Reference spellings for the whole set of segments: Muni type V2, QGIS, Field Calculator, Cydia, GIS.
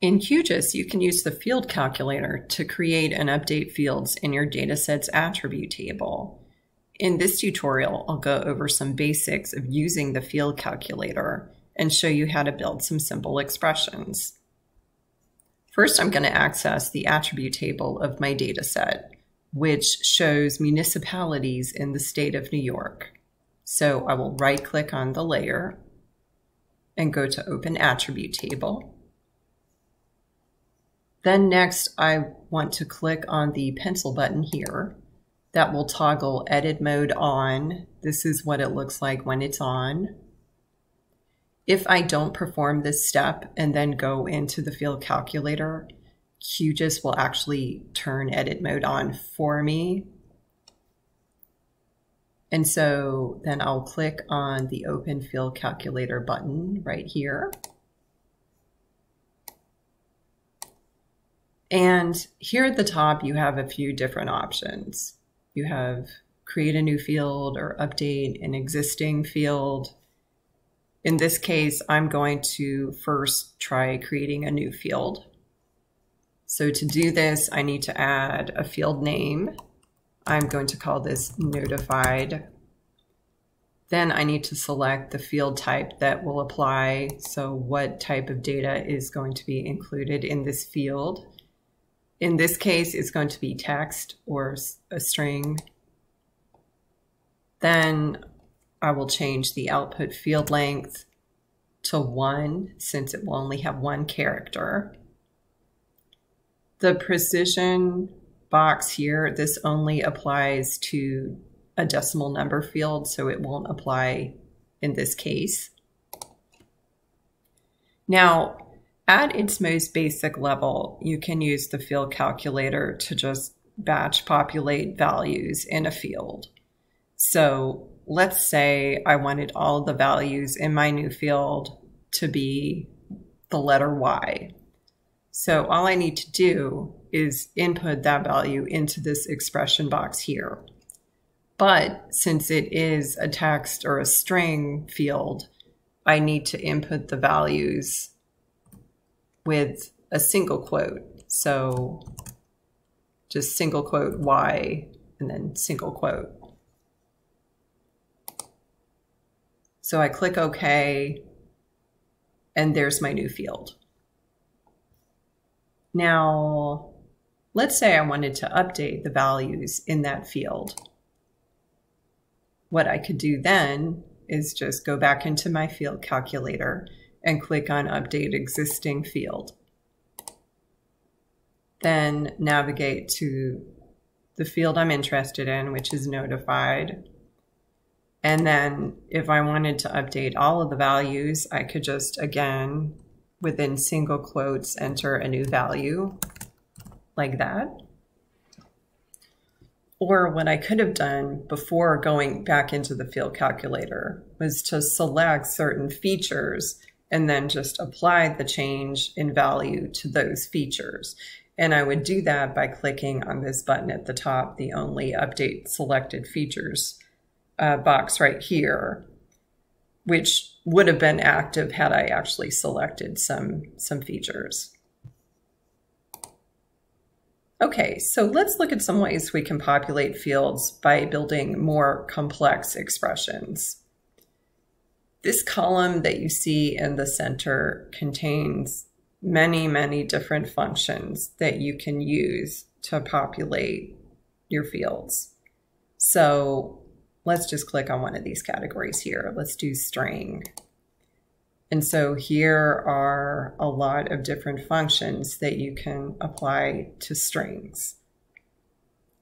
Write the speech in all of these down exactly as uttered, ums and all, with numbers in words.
In Q G I S, you can use the Field Calculator to create and update fields in your dataset's attribute table. In this tutorial, I'll go over some basics of using the Field Calculator and show you how to build some simple expressions. First, I'm going to access the attribute table of my dataset, which shows municipalities in the state of New York. So I will right-click on the layer and go to Open Attribute Table. Then next, I want to click on the pencil button here. That will toggle edit mode on. This is what it looks like when it's on. If I don't perform this step and then go into the Field Calculator, Q G I S will actually turn edit mode on for me. And so then I'll click on the Open Field Calculator button right here. And here at the top, you have a few different options. You have create a new field or update an existing field. In this case, I'm going to first try creating a new field. So to do this, I need to add a field name. I'm going to call this notified. Then I need to select the field type that will apply. So what type of data is going to be included in this field? In this case, it's going to be text or a string. Then I will change the output field length to one, since it will only have one character. The precision box here, this only applies to a decimal number field, so it won't apply in this case. Now, at its most basic level, you can use the Field Calculator to just batch populate values in a field. So let's say I wanted all the values in my new field to be the letter Y. So all I need to do is input that value into this expression box here. But since it is a text or a string field, I need to input the values with a single quote. So just single quote Y and then single quote. So I click OK, and there's my new field. Now, let's say I wanted to update the values in that field. What I could do then is just go back into my Field Calculator and click on Update Existing Field. Then navigate to the field I'm interested in, which is notified. And then if I wanted to update all of the values, I could just, again, within single quotes, enter a new value like that. Or what I could have done before going back into the Field Calculator was to select certain features and then just apply the change in value to those features. And I would do that by clicking on this button at the top, the Only Update Selected Features uh, box right here, which would have been active had I actually selected some, some features. Okay, so let's look at some ways we can populate fields by building more complex expressions. This column that you see in the center contains many, many different functions that you can use to populate your fields. So let's just click on one of these categories here. Let's do string. And so here are a lot of different functions that you can apply to strings.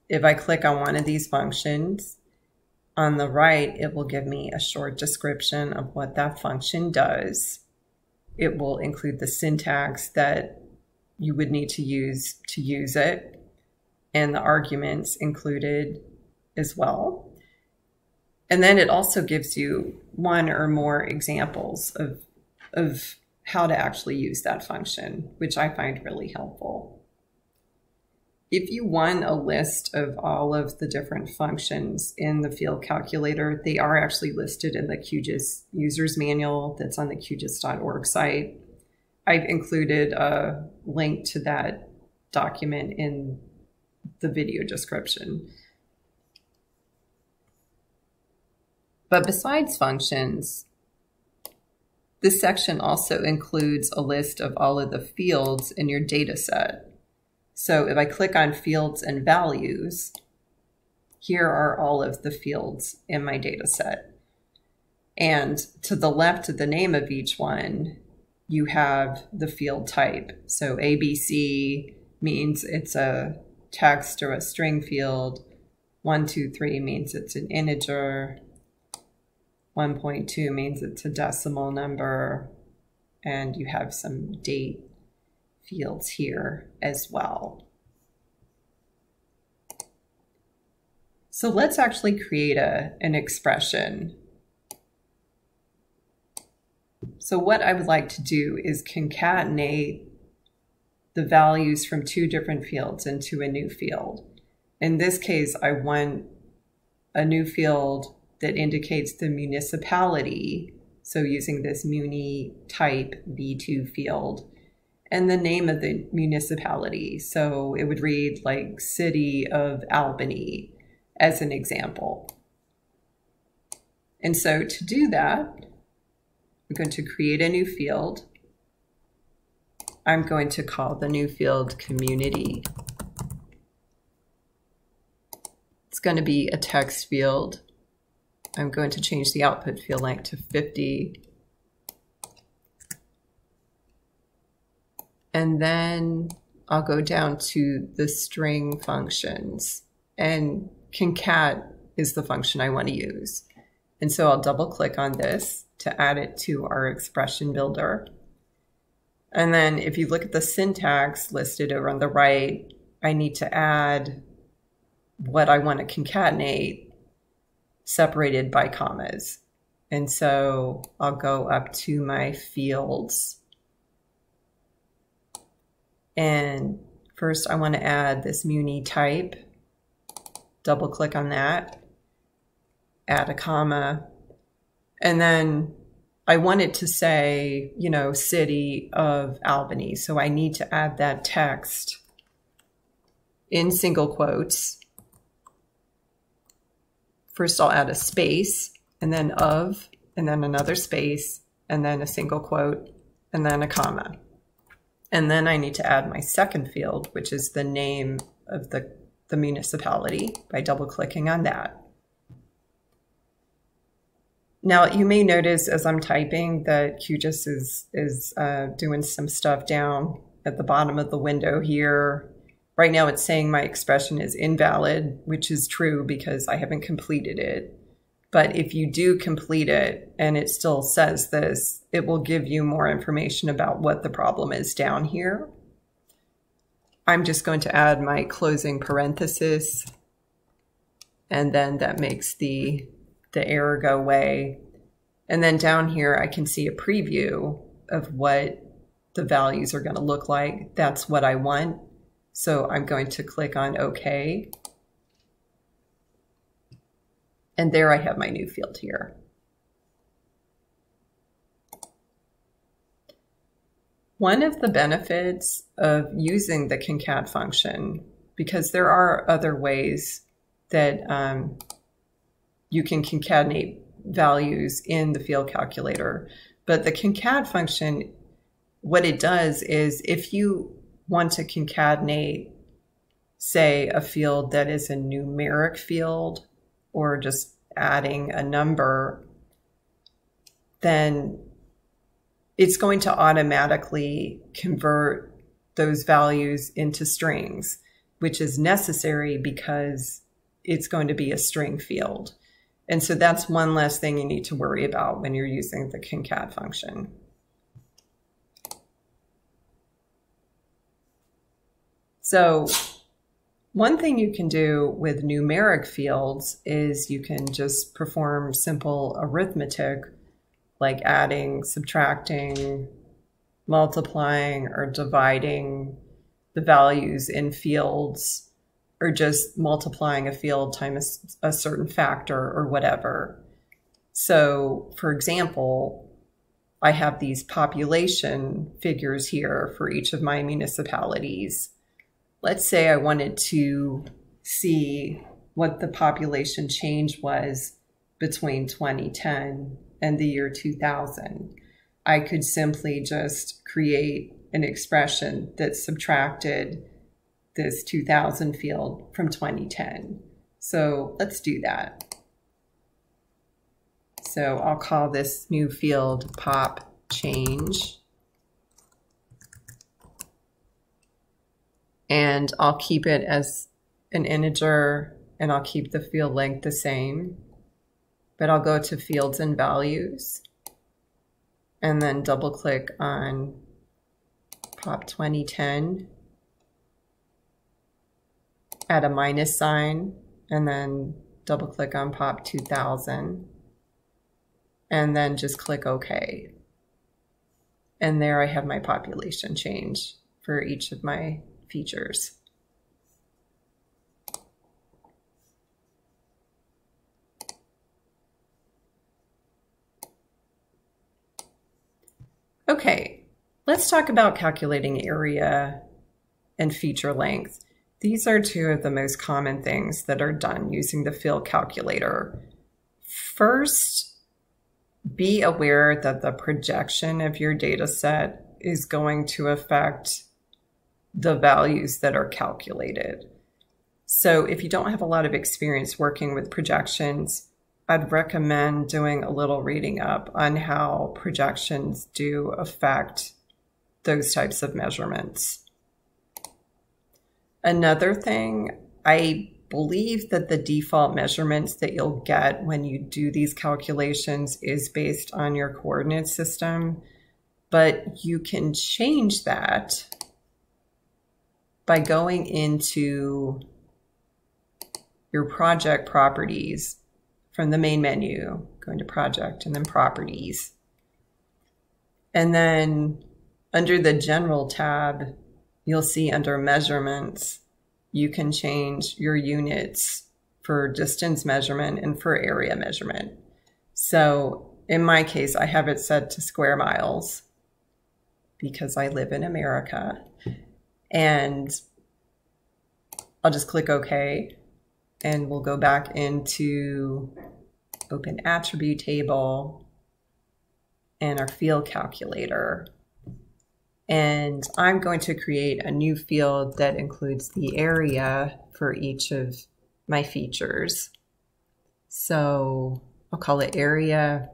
If I click on one of these functions, on the right, it will give me a short description of what that function does. It will include the syntax that you would need to use to use it and the arguments included as well. And then it also gives you one or more examples of, of how to actually use that function, which I find really helpful. If you want a list of all of the different functions in the Field Calculator, they are actually listed in the Q G I S User's Manual that's on the Q G I S dot org site. I've included a link to that document in the video description. But besides functions, this section also includes a list of all of the fields in your data set. So if I click on fields and values, here are all of the fields in my data set. And to the left of the name of each one, you have the field type. So A B C means it's a text or a string field. one two three means it's an integer. one point two means it's a decimal number, and you have some date fields here as well. So let's actually create a, an expression. So what I would like to do is concatenate the values from two different fields into a new field. In this case, I want a new field that indicates the municipality, so using this Muni type V two field, and the name of the municipality. So it would read like City of Albany as an example. And so to do that, we're going to create a new field. I'm going to call the new field community. It's going to be a text field. I'm going to change the output field length to fifty. And then I'll go down to the string functions. And concat is the function I want to use. And so I'll double click on this to add it to our expression builder. And then if you look at the syntax listed over on the right, I need to add what I want to concatenate, separated by commas. And so I'll go up to my fields. And first I want to add this Muni type. Double click on that, add a comma. And then I want it to say, you know, City of Albany. So I need to add that text in single quotes. First, I'll add a space, and then of, and then another space, and then a single quote, and then a comma. And then I need to add my second field, which is the name of the, the municipality, by double-clicking on that. Now, you may notice as I'm typing that Q G I S is, is uh, doing some stuff down at the bottom of the window here. Right now it's saying my expression is invalid, which is true because I haven't completed it. But if you do complete it and it still says this, it will give you more information about what the problem is down here. I'm just going to add my closing parenthesis, and then that makes the, the error go away. And then down here I can see a preview of what the values are going to look like. That's what I want. So I'm going to click on OK. And there I have my new field here. One of the benefits of using the concat function, because there are other ways that um, you can concatenate values in the field calculator, but the concat function, what it does is if you want to concatenate, say, a field that is a numeric field or just adding a number, then it's going to automatically convert those values into strings, which is necessary because it's going to be a string field. And so that's one less thing you need to worry about when you're using the concat function. So one thing you can do with numeric fields is you can just perform simple arithmetic, like adding, subtracting, multiplying, or dividing the values in fields, or just multiplying a field times a, a certain factor or whatever. So for example, I have these population figures here for each of my municipalities. Let's say I wanted to see what the population change was between twenty ten and the year two thousand. I could simply just create an expression that subtracted this two thousand field from twenty ten. So let's do that. So I'll call this new field pop change. And I'll keep it as an integer, and I'll keep the field length the same. But I'll go to fields and values, and then double click on pop twenty ten, add a minus sign, and then double click on pop two thousand, and then just click OK. And there I have my population change for each of my features. Okay, let's talk about calculating area and feature length. These are two of the most common things that are done using the field calculator. First, be aware that the projection of your data set is going to affect the values that are calculated. So if you don't have a lot of experience working with projections, I'd recommend doing a little reading up on how projections do affect those types of measurements. Another thing, I believe that the default measurements that you'll get when you do these calculations is based on your coordinate system, but you can change that by going into your project properties. From the main menu, going to project and then properties. And then under the general tab, you'll see under measurements, you can change your units for distance measurement and for area measurement. So in my case, I have it set to square miles because I live in America. And I'll just click OK. And we'll go back into Open Attribute Table and our Field Calculator. And I'm going to create a new field that includes the area for each of my features. So I'll call it Area.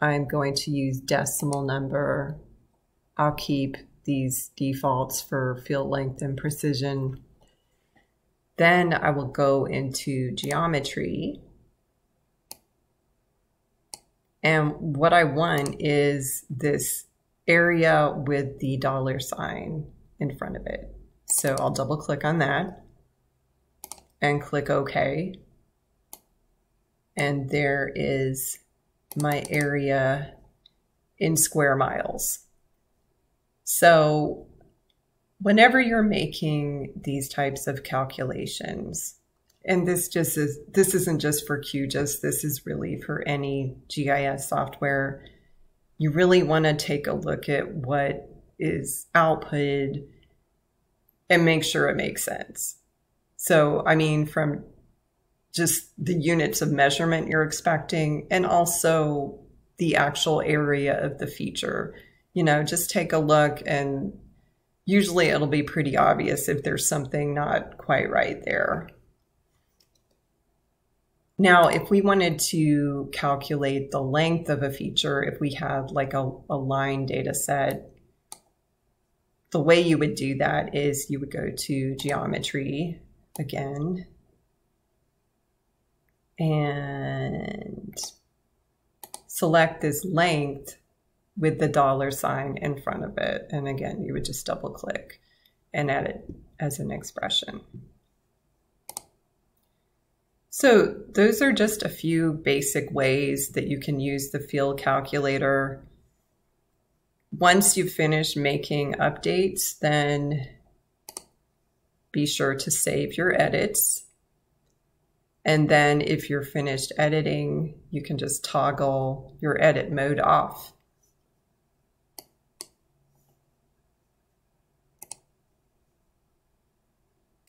I'm going to use decimal number. I'll keep these defaults for field length and precision. Then I will go into geometry. And what I want is this area with the dollar sign in front of it. So I'll double click on that and click OK. And there is my area in square miles. So whenever you're making these types of calculations, and this just is this isn't just for Q G I S, this is really for any G I S software, you really want to take a look at what is outputted and make sure it makes sense. So, I mean, from just the units of measurement you're expecting and also the actual area of the feature, you know, just take a look, and usually it'll be pretty obvious if there's something not quite right there. Now, if we wanted to calculate the length of a feature, if we had like a, a line data set, the way you would do that is you would go to geometry again, and select this length with the dollar sign in front of it. And again, you would just double click and add it as an expression. So those are just a few basic ways that you can use the field calculator. Once you've finished making updates, then be sure to save your edits. And then if you're finished editing, you can just toggle your edit mode off.